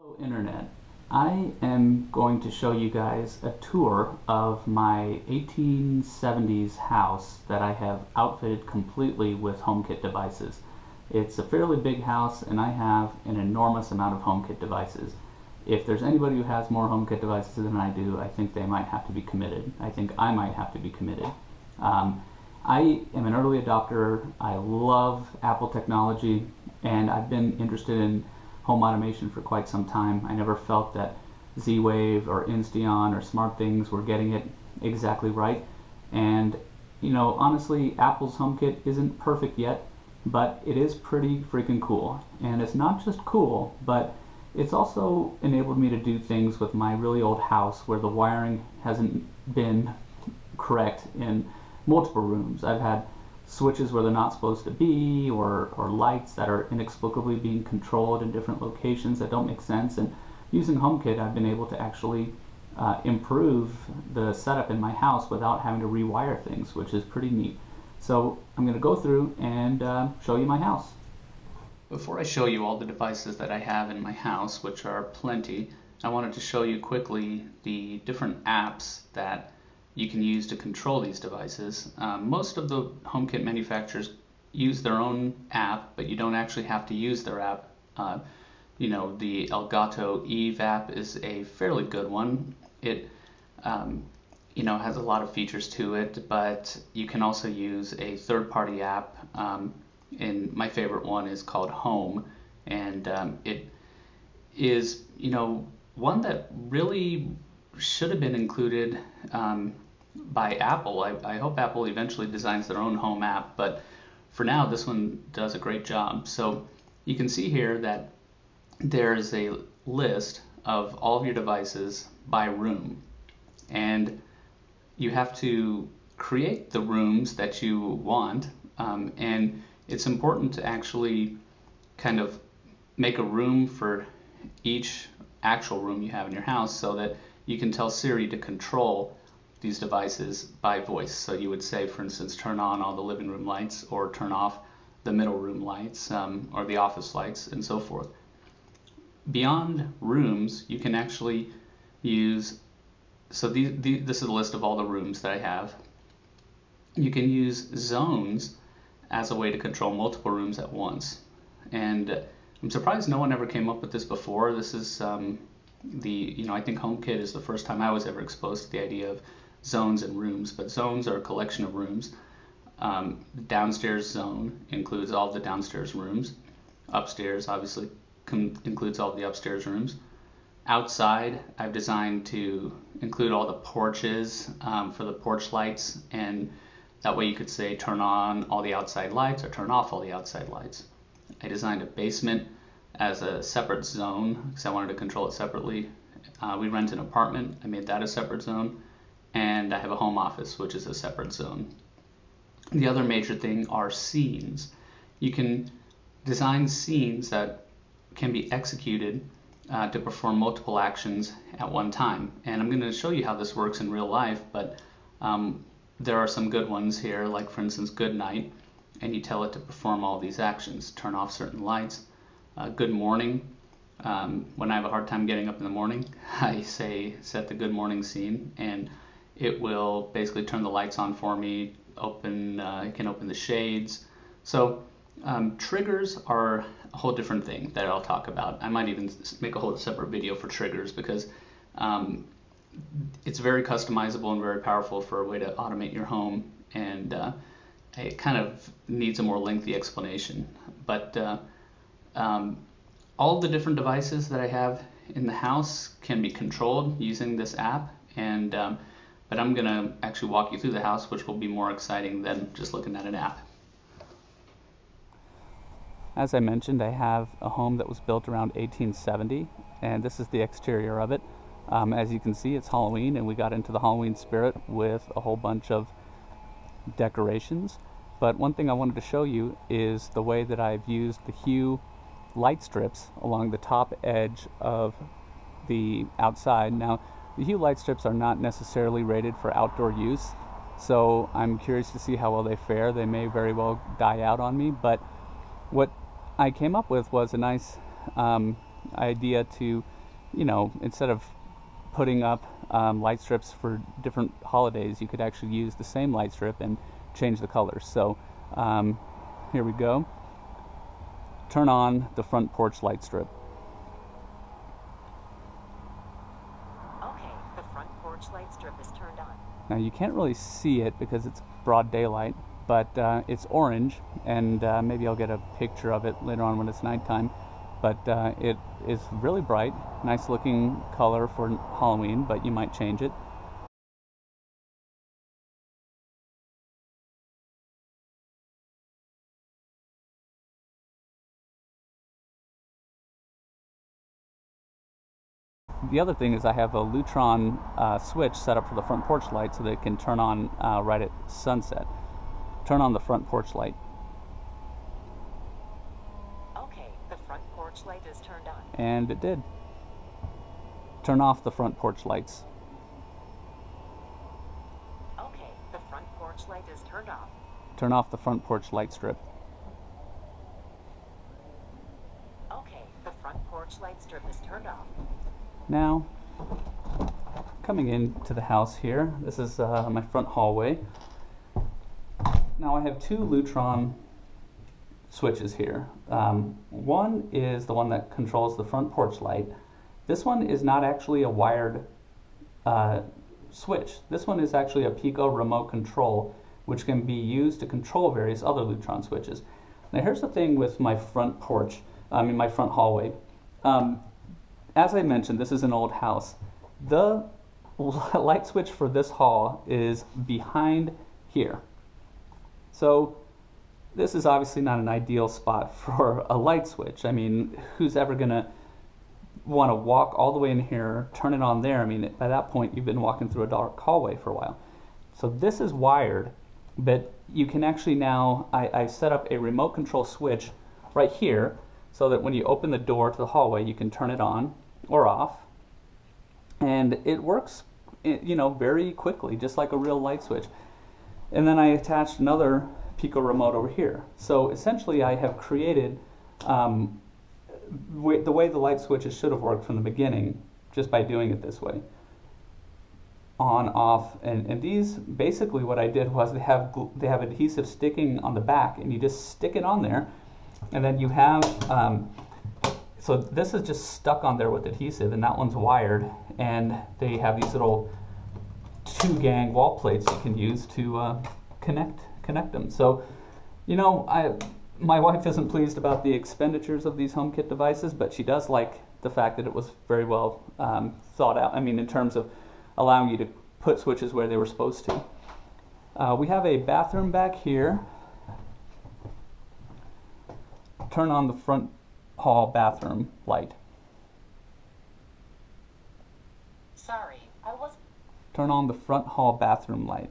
Hello Internet. I am going to show you guys a tour of my 1870s house that I have outfitted completely with HomeKit devices. It's a fairly big house and I have an enormous amount of HomeKit devices. If there's anybody who has more HomeKit devices than I do, I think they might have to be committed. I think I might have to be committed. I am an early adopter. I love Apple technology and I've been interested in home automation for quite some time. I never felt that Z-Wave or Insteon or SmartThings were getting it exactly right. And, you know, honestly, Apple's HomeKit isn't perfect yet, but it is pretty freaking cool. And it's not just cool, but it's also enabled me to do things with my really old house where the wiring hasn't been correct in multiple rooms. I've had switches where they're not supposed to be, or lights that are inexplicably being controlled in different locations that don't make sense. And using HomeKit, I've been able to actually improve the setup in my house without having to rewire things, which is pretty neat. So I'm going to go through and show you my house. Before I show you all the devices that I have in my house, which are plenty, I wanted to show you quickly the different apps that you can use to control these devices. Most of the HomeKit manufacturers use their own app, but you don't actually have to use their app. You know, the Elgato Eve app is a fairly good one. It, you know, has a lot of features to it, but you can also use a third-party app. And my favorite one is called Home, and it is, you know, one that really should have been included by Apple. I hope Apple eventually designs their own home app, but for now this one does a great job. So you can see here that there's a list of all of your devices by room, and you have to create the rooms that you want, and it's important to actually kind of make a room for each actual room you have in your house so that you can tell Siri to control these devices by voice. So you would say, for instance, turn on all the living room lights, or turn off the middle room lights, or the office lights, and so forth. Beyond rooms, you can actually use, so this is a list of all the rooms that I have. You can use zones as a way to control multiple rooms at once. And I'm surprised no one ever came up with this before. This is, you know, I think HomeKit is the first time I was ever exposed to the idea of zones and rooms, but zones are a collection of rooms. The downstairs zone includes all the downstairs rooms. Upstairs obviously includes all the upstairs rooms. Outside, I've designed to include all the porches for the porch lights, and that way you could say turn on all the outside lights or turn off all the outside lights. I designed a basement as a separate zone because I wanted to control it separately. We rent an apartment. I made that a separate zone, and I have a home office, which is a separate zone. The other major thing are scenes. You can design scenes that can be executed to perform multiple actions at one time, and I'm going to show you how this works in real life, but there are some good ones here, like for instance good night, and you tell it to perform all these actions, turn off certain lights. Good morning. When I have a hard time getting up in the morning, I say set the good morning scene, and it will basically turn the lights on for me, it can open the shades. So triggers are a whole different thing that I'll talk about. I might even make a whole separate video for triggers, because it's very customizable and very powerful for a way to automate your home, and it kind of needs a more lengthy explanation. But all the different devices that I have in the house can be controlled using this app, and but I'm going to actually walk you through the house, which will be more exciting than just looking at an app. As I mentioned, I have a home that was built around 1870, and this is the exterior of it. As you can see, it's Halloween, and we got into the Halloween spirit with a whole bunch of decorations. But one thing I wanted to show you is the way that I've used the Hue light strips along the top edge of the outside. Now, the Hue light strips are not necessarily rated for outdoor use, so I'm curious to see how well they fare. They may very well die out on me, but what I came up with was a nice idea to, you know, instead of putting up light strips for different holidays, you could actually use the same light strip and change the colors. So here we go. Turn on the front porch light strip. Okay, the front porch light strip is turned on. Now you can't really see it because it's broad daylight, but it's orange, and maybe I'll get a picture of it later on when it's nighttime. But it is really bright, nice looking color for Halloween, but you might change it. The other thing is I have a Lutron switch set up for the front porch light so that it can turn on right at sunset. Turn on the front porch light. Okay, the front porch light is turned on. And it did. Turn off the front porch lights. Okay, the front porch light is turned off. Turn off the front porch light strip. Okay, the front porch light strip is turned off. Now, coming into the house here, this is my front hallway. Now I have two Lutron switches here. One is the one that controls the front porch light. This one is not actually a wired switch. This one is actually a Pico remote control, which can be used to control various other Lutron switches. Now here's the thing with my front porch, I mean my front hallway. As I mentioned, this is an old house. The light switch for this hall is behind here. So this is obviously not an ideal spot for a light switch. I mean, who's ever gonna wanna walk all the way in here, turn it on there? I mean, by that point, you've been walking through a dark hallway for a while. So this is wired, but you can actually now, I set up a remote control switch right here so that when you open the door to the hallway, you can turn it on or off. And it works, you know, very quickly, just like a real light switch. And then I attached another Pico remote over here. So essentially I have created the way the light switches should have worked from the beginning, just by doing it this way. On, off, and these, basically what I did was they have adhesive sticking on the back, and you just stick it on there, and then you have, so this is just stuck on there with adhesive, and that one's wired, and they have these little two-gang wall plates you can use to connect them. So, you know, my wife isn't pleased about the expenditures of these HomeKit devices, but she does like the fact that it was very well thought out. I mean, in terms of allowing you to put switches where they were supposed to. We have a bathroom back here. Turn on the front hall bathroom light. Sorry, I was. Turn on the front hall bathroom light.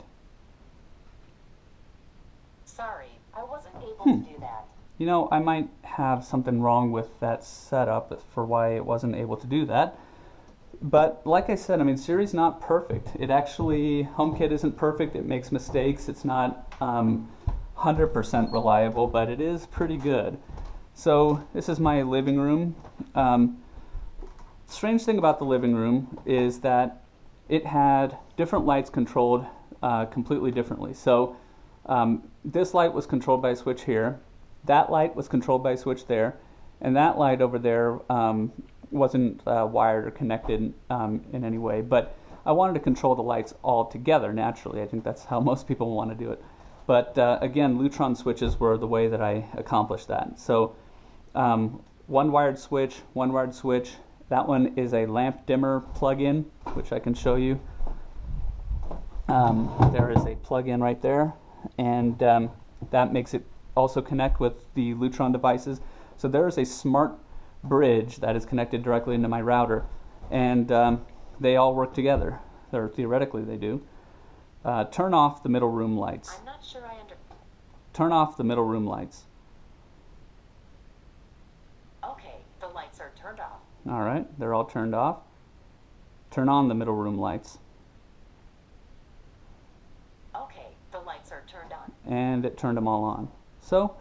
Sorry, I wasn't able to do that. You know, I might have something wrong with that setup for why it wasn't able to do that. But like I said, I mean, Siri's not perfect. It actually, HomeKit isn't perfect. It makes mistakes. It's not 100% reliable, but it is pretty good. So this is my living room. Strange thing about the living room is that it had different lights controlled completely differently. So this light was controlled by a switch here, that light was controlled by a switch there, and that light over there wasn't wired or connected in any way, but I wanted to control the lights all together naturally. I think that's how most people want to do it. But again, Lutron switches were the way that I accomplished that. So one wired switch, one wired switch. That one is a lamp dimmer plug-in, which I can show you. There is a plug-in right there, and that makes it also connect with the Lutron devices. So there is a smart bridge that is connected directly into my router, and they all work together, or theoretically they do. Turn off the middle room lights. I'm not sure I understand. Turn off the middle room lights. Okay, the lights are turned off. All right, they're all turned off. Turn on the middle room lights. Okay, the lights are turned on. And it turned them all on. So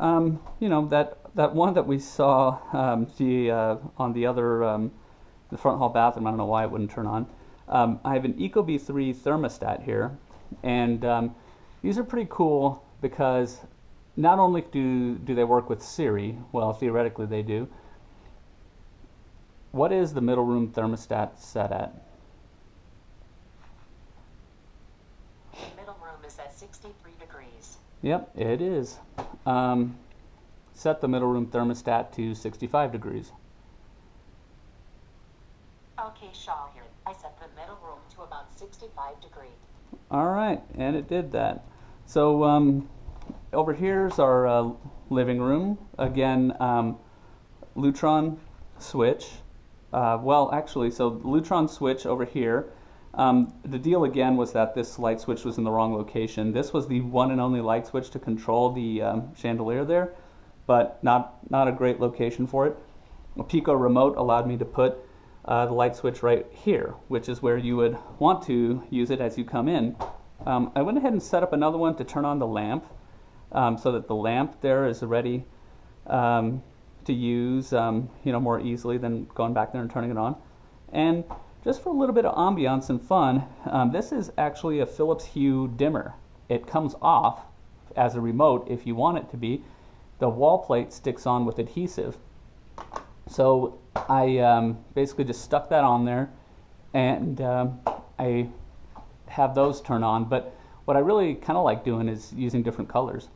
you know, that one that we saw on the other, the front hall bathroom, I don't know why it wouldn't turn on. I have an Ecobee 3 thermostat here, and these are pretty cool because not only do they work with Siri, well, theoretically they do. What is the middle room thermostat set at? Middle room is at 63 degrees. Yep, it is. Set the middle room thermostat to 65 degrees. Okay, Shaw here. I set the middle room to about 65 degrees. All right, and it did that. So, over here's our living room. Again, Lutron switch. Well, actually, so the Lutron switch over here. The deal again was that this light switch was in the wrong location. This was the one and only light switch to control the chandelier there, but not a great location for it. A Pico remote allowed me to put the light switch right here, which is where you would want to use it as you come in. I went ahead and set up another one to turn on the lamp. So that the lamp there is ready to use, you know, more easily than going back there and turning it on. And just for a little bit of ambiance and fun, this is actually a Philips Hue dimmer. It comes off as a remote if you want it to be. The wall plate sticks on with adhesive. So I basically just stuck that on there, and I have those turn on. But what I really kind of like doing is using different colors.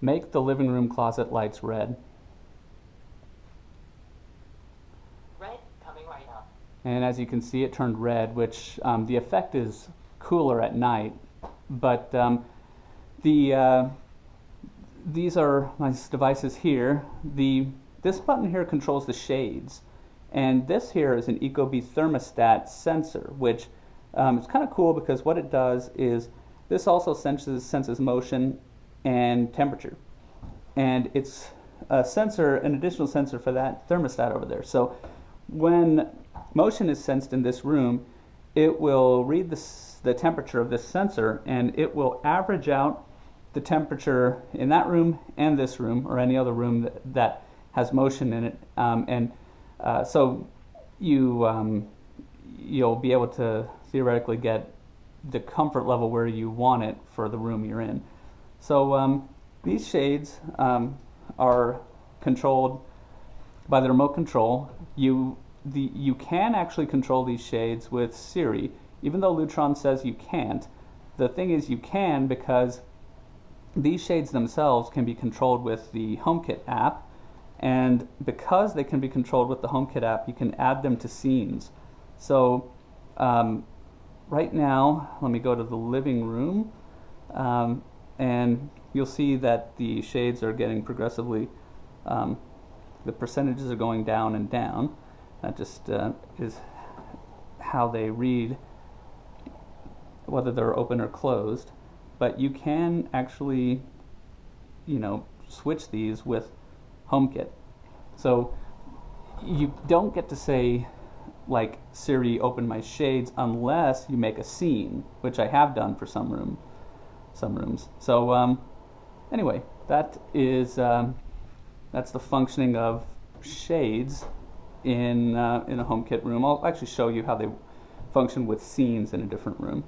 Make the living room closet lights red. Red coming right up. And as you can see, it turned red, which the effect is cooler at night. But these are my devices here. This button here controls the shades, and this here is an Ecobee thermostat sensor, which it's kind of cool because what it does is this also senses motion and temperature, and it's a sensor, an additional sensor for that thermostat over there. So when motion is sensed in this room, it will read the temperature of this sensor, and it will average out the temperature in that room and this room or any other room that has motion in it, so you'll be able to theoretically get the comfort level where you want it for the room you're in. So these shades are controlled by the remote control. You can actually control these shades with Siri, even though Lutron says you can't. The thing is, you can, because these shades themselves can be controlled with the HomeKit app, and because they can be controlled with the HomeKit app, you can add them to scenes. So right now, let me go to the living room, and you'll see that the shades are getting progressively, the percentages are going down and down. That just is how they read, whether they're open or closed. But you can actually, you know, switch these with HomeKit. So you don't get to say, like, Siri, open my shades, unless you make a scene, which I have done for some rooms. So anyway, that is that's the functioning of shades in a HomeKit room. I'll actually show you how they function with scenes in a different room.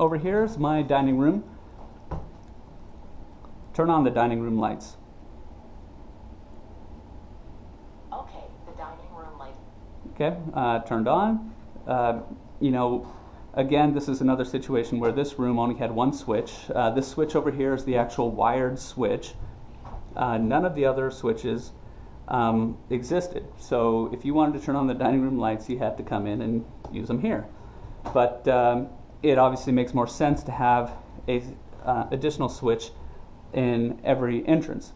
Over here is my dining room. Turn on the dining room lights. Okay, the dining room light. Okay, turned on. You know, again, this is another situation where this room only had one switch. This switch over here is the actual wired switch. None of the other switches existed. So if you wanted to turn on the dining room lights, you had to come in and use them here. But it obviously makes more sense to have a additional switch in every entrance.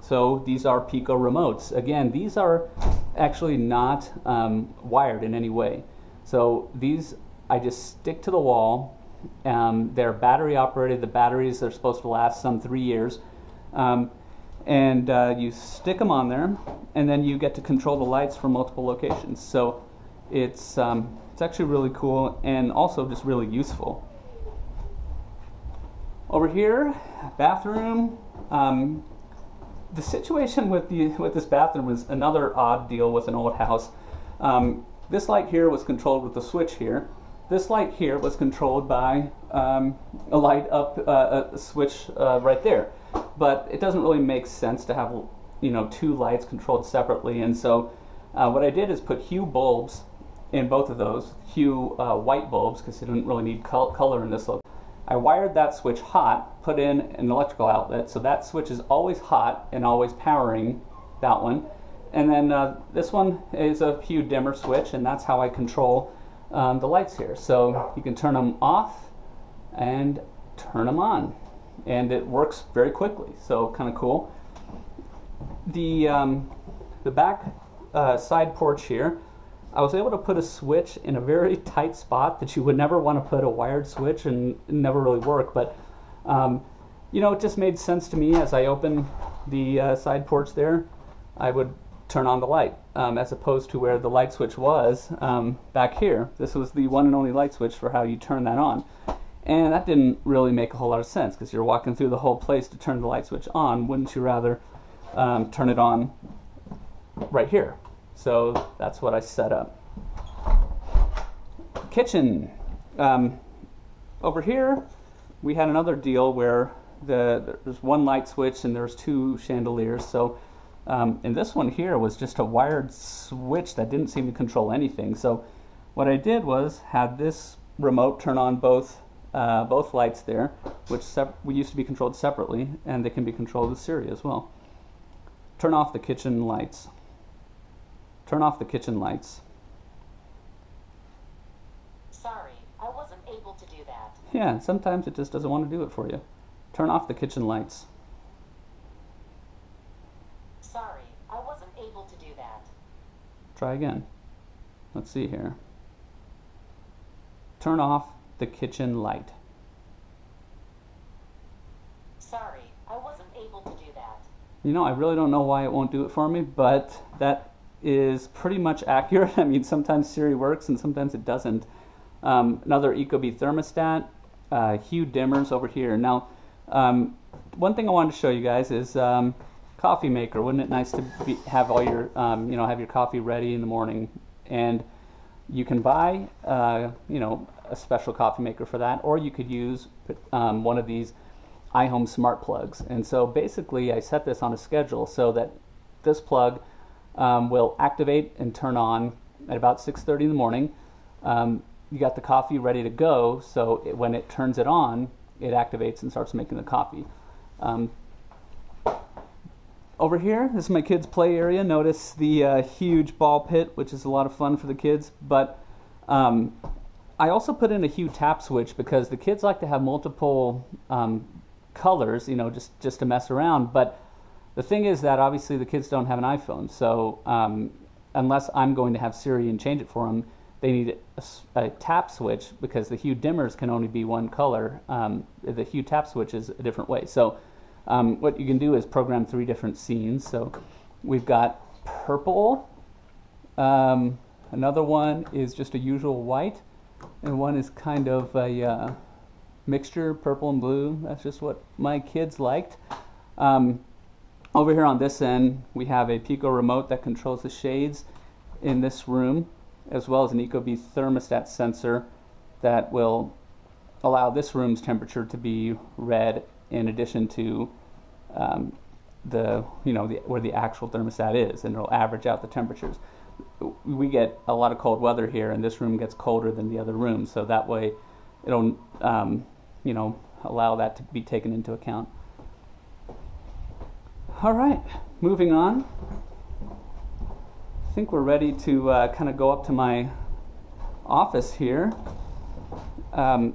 So these are Pico remotes. Again, these are actually not wired in any way. So these, I just stick to the wall. They're battery operated. The batteries are supposed to last some 3 years. You stick them on there, and then you get to control the lights from multiple locations. So it's It's actually really cool and also just really useful. Over here, bathroom. The situation with this bathroom was another odd deal with an old house. This light here was controlled with a switch here. This light here was controlled by a light up a switch right there. But it doesn't really make sense to have, you know, two lights controlled separately. And so what I did is put Hue bulbs in both of those, Hue white bulbs, because you didn't really need color in this look. I wired that switch hot, put in an electrical outlet, so that switch is always hot and always powering that one. And then this one is a Hue dimmer switch, and that's how I control the lights here. So you can turn them off and turn them on, and it works very quickly, so kind of cool. The back side porch here, I was able to put a switch in a very tight spot that you would never want to put a wired switch, and never really work, but you know, it just made sense to me. As I open the side porch there, I would turn on the light, as opposed to where the light switch was back here. This was the one and only light switch for how you turn that on. And that didn't really make a whole lot of sense, because you're walking through the whole place to turn the light switch on. Wouldn't you rather turn it on right here? So that's what I set up. Kitchen. Over here, we had another deal where there's one light switch and there's two chandeliers. So and this one here was just a wired switch that didn't seem to control anything. So what I did was had this remote turn on both lights there, which used to be controlled separately, and they can be controlled with Siri as well. Turn off the kitchen lights. Turn off the kitchen lights. Sorry, I wasn't able to do that. Yeah, sometimes it just doesn't want to do it for you. Turn off the kitchen lights. Sorry, I wasn't able to do that. Try again. Let's see here. Turn off the kitchen light. Sorry, I wasn't able to do that. You know, I really don't know why it won't do it for me, but that is pretty much accurate. I mean, sometimes Siri works and sometimes it doesn't. Another Ecobee thermostat, Hue dimmers over here. Now, one thing I wanted to show you guys is coffee maker. Wouldn't it nice to have all your, you know, have your coffee ready in the morning? And you can buy, you know, a special coffee maker for that, or you could use one of these iHome smart plugs. And so basically, I set this on a schedule so that this plug will activate and turn on at about 6:30 in the morning. You got the coffee ready to go, so when it turns it on, it activates and starts making the coffee. Over here, this is my kids' play area. Notice the huge ball pit, which is a lot of fun for the kids, but I also put in a Hue tap switch because the kids like to have multiple colors, you know, just to mess around. But the thing is that obviously the kids don't have an iPhone, so unless I'm going to have Siri and change it for them, they need a tap switch, because the Hue dimmers can only be one color. The Hue tap switch is a different way. So what you can do is program three different scenes. So we've got purple, another one is just a usual white, and one is kind of a mixture, purple and blue. That's just what my kids liked. Over here on this end, we have a Pico remote that controls the shades in this room, as well as an Ecobee thermostat sensor that will allow this room's temperature to be read, in addition to where the actual thermostat is, and it'll average out the temperatures. We get a lot of cold weather here, and this room gets colder than the other room, so that way it'll you know, allow that to be taken into account. All right, moving on. I think we're ready to kind of go up to my office here. There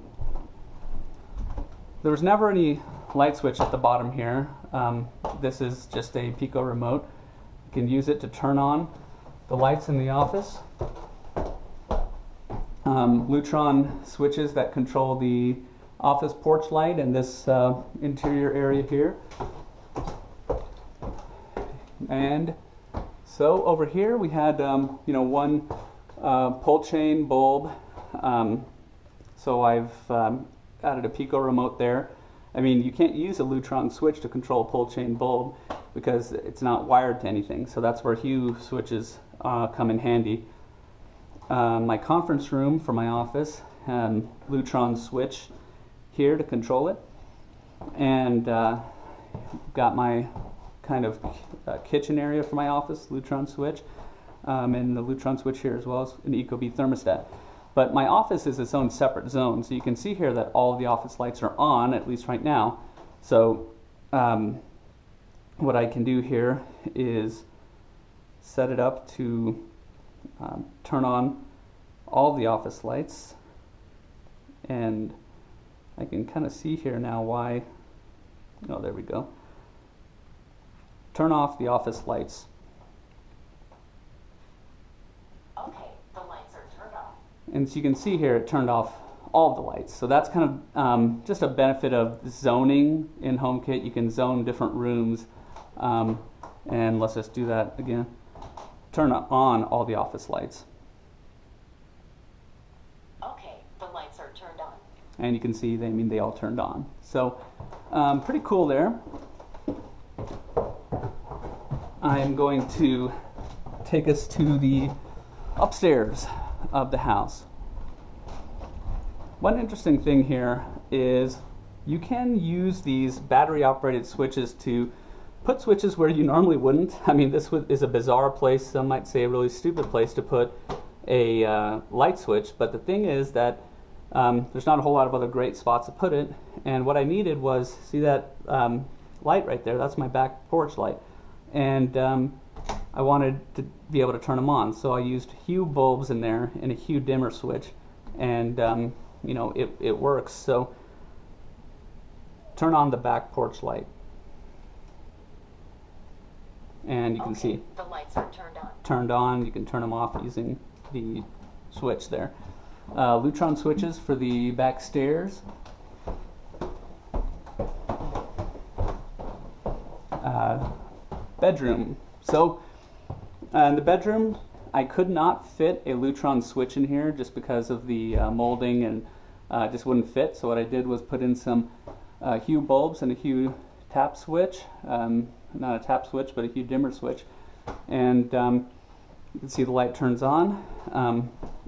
was never any light switch at the bottom here. This is just a Pico remote. You can use it to turn on the lights in the office. Lutron switches that control the office porch light and this interior area here. And so over here we had, you know, one pull chain bulb. So I've added a Pico remote there. I mean, you can't use a Lutron switch to control pull chain bulb because it's not wired to anything. So that's where Hue switches come in handy. My conference room for my office, Lutron switch here to control it. And got my kind of kitchen area for my office, Lutron switch. And the Lutron switch here as well as an Ecobee thermostat. But my office is its own separate zone, so you can see here that all of the office lights are on, at least right now. So what I can do here is set it up to turn on all the office lights, and I can kind of see here now why, oh there we go, turn off the office lights. And so you can see here, it turned off all of the lights. So that's kind of just a benefit of zoning in HomeKit. You can zone different rooms. And let's just do that again. Turn on all the office lights. Okay, the lights are turned on. And you can see, they, I mean, they all turned on. So pretty cool there. I'm going to take us to the upstairs of the house. One interesting thing here is you can use these battery operated switches to put switches where you normally wouldn't. I mean, this is a bizarre place, some might say a really stupid place to put a light switch, but the thing is that there's not a whole lot of other great spots to put it. And what I needed was, see that light right there, that's my back porch light, and I wanted to be able to turn them on, so I used Hue bulbs in there and a Hue dimmer switch, and you know, it works. So turn on the back porch light, and you can see the lights are turned on. You can turn them off using the switch there. Lutron switches for the back stairs. Bedroom. So. In the bedroom, I could not fit a Lutron switch in here just because of the molding, and just wouldn't fit. So what I did was put in some Hue bulbs and a Hue tap switch, not a tap switch, but a Hue dimmer switch. And you can see the light turns on.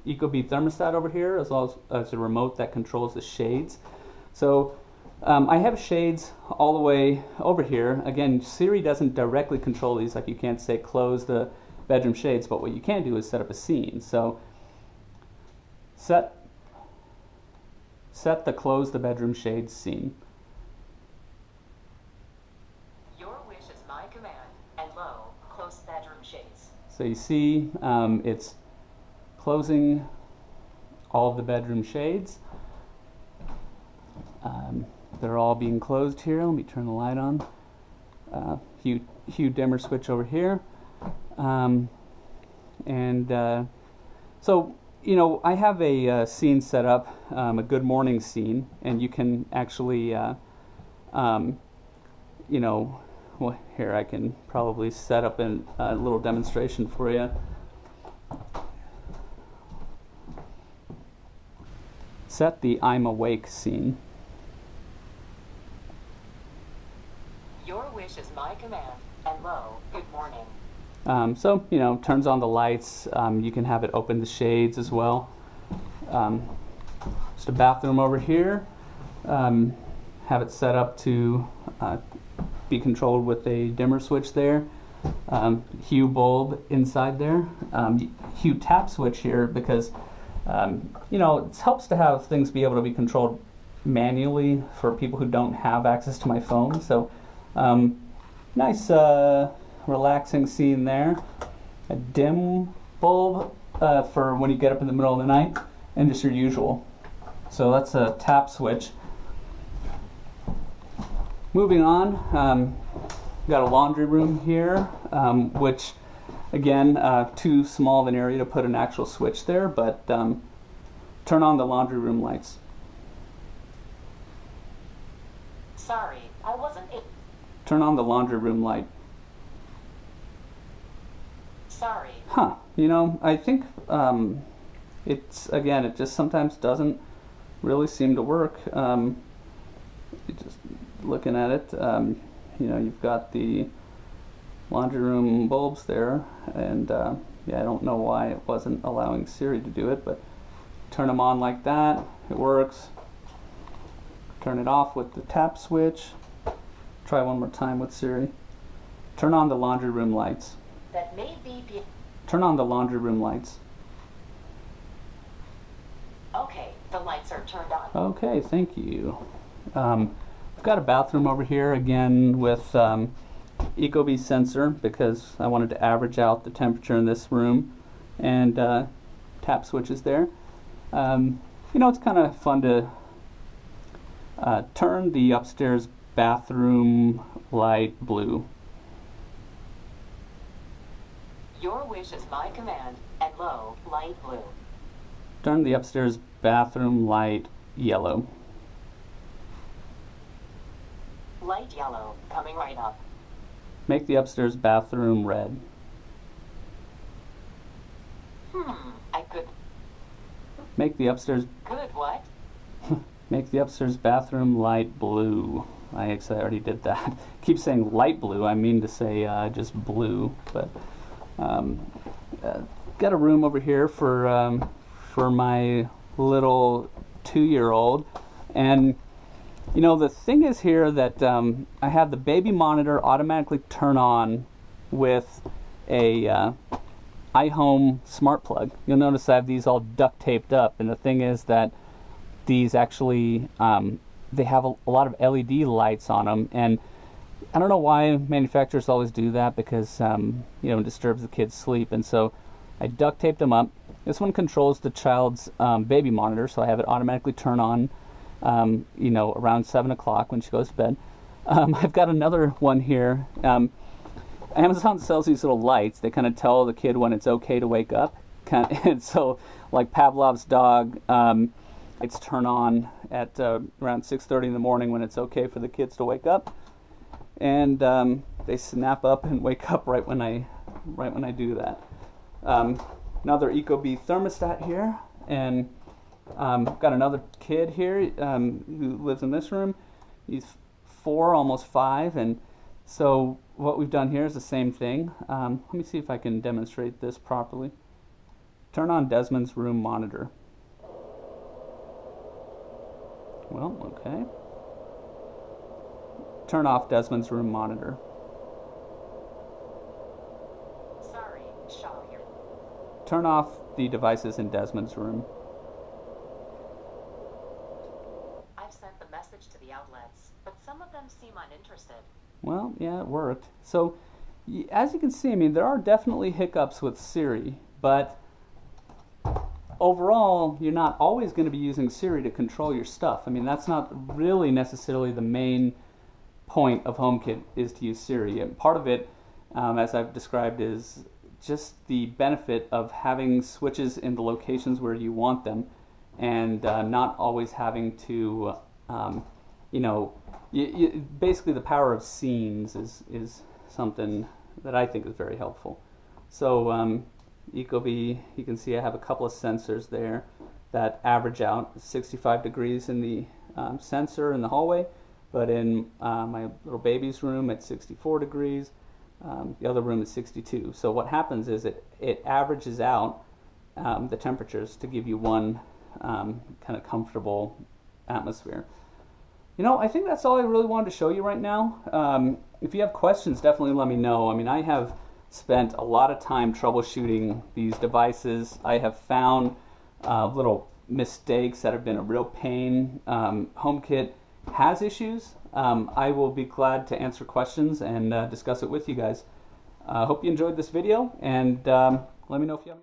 Ecobee thermostat over here, as well as a remote that controls the shades. So I have shades all the way over here. Again, Siri doesn't directly control these, like you can't say close the bedroom shades, but what you can do is set up a scene. So set the close the bedroom shades scene. Your wish is my command, and low, close bedroom shades. So you see it's closing all of the bedroom shades. They're all being closed here. Let me turn the light on. Hue dimmer switch over here. So, you know, I have a scene set up, a good morning scene, and you can actually, you know, well, here I can probably set up a little demonstration for you. Set the I'm awake scene. Your wish is my command, and low, good morning. So, you know, turns on the lights. You can have it open the shades as well. Just a bathroom over here. Have it set up to be controlled with a dimmer switch there. Hue bulb inside there. Hue tap switch here because, you know, it helps to have things be able to be controlled manually for people who don't have access to my phone. So, nice relaxing scene there. A dim bulb for when you get up in the middle of the night, and just your usual. So that's a tap switch. Moving on, got a laundry room here, which again, too small of an area to put an actual switch there, but turn on the laundry room lights. Sorry, I wasn't in. Turn on the laundry room light. Sorry, huh, you know, I think it's, again, it just sometimes doesn't really seem to work. Just looking at it, you know, you've got the laundry room bulbs there, and yeah, I don't know why it wasn't allowing Siri to do it, but turn them on like that, it works. Turn it off with the tap switch. Try one more time with Siri. Turn on the laundry room lights. That may be the... Turn on the laundry room lights. Okay, the lights are turned on. Okay, thank you. I've got a bathroom over here, again, with Ecobee sensor, because I wanted to average out the temperature in this room, and tap switches there. You know, it's kind of fun to turn the upstairs bathroom light blue. Your wish is my command, and low, light blue. Turn the upstairs bathroom light yellow. Light yellow, coming right up. Make the upstairs bathroom red. I could. Make the upstairs... Good, what? Make the upstairs bathroom light blue. I actually already did that. Keep saying light blue, I mean to say just blue, but... got a room over here for my little 2-year-old, and you know, the thing is here that I have the baby monitor automatically turn on with a iHome smart plug. You'll notice I have these all duct taped up, and the thing is that these actually, they have a lot of LED lights on them, and I don't know why manufacturers always do that, because you know, it disturbs the kids' sleep, and so I duct taped them up. This one controls the child's baby monitor, so I have it automatically turn on you know, around 7 o'clock when she goes to bed. I've got another one here. Amazon sells these little lights. They kind of tell the kid when it's okay to wake up. And so, like Pavlov's dog, it's turn on at around 6:30 in the morning when it's okay for the kids to wake up. And they snap up and wake up right when I do that. Another Ecobee thermostat here, and got another kid here who lives in this room. He's 4, almost 5, and so what we've done here is the same thing. Let me see if I can demonstrate this properly. Turn on Desmond's room monitor. Well, okay. Turn off Desmond's room monitor. Sorry, Shaw here. Turn off the devices in Desmond's room. Well, yeah, it worked. So, as you can see, I mean, there are definitely hiccups with Siri, but overall, you're not always going to be using Siri to control your stuff. I mean, that's not really necessarily the main point of HomeKit, is to use Siri. And part of it, as I've described, is just the benefit of having switches in the locations where you want them, and not always having to, you know, basically the power of scenes is something that I think is very helpful. So Ecobee, you can see I have a couple of sensors there that average out 65 degrees in the sensor in the hallway, but in my little baby's room it's 64 degrees, the other room is 62. So what happens is it averages out the temperatures to give you one kind of comfortable atmosphere. You know, I think that's all I really wanted to show you right now. If you have questions, definitely let me know. I mean, I have spent a lot of time troubleshooting these devices. I have found little mistakes that have been a real pain. HomeKit has issues. I will be glad to answer questions and discuss it with you guys. I hope you enjoyed this video, and let me know if you have any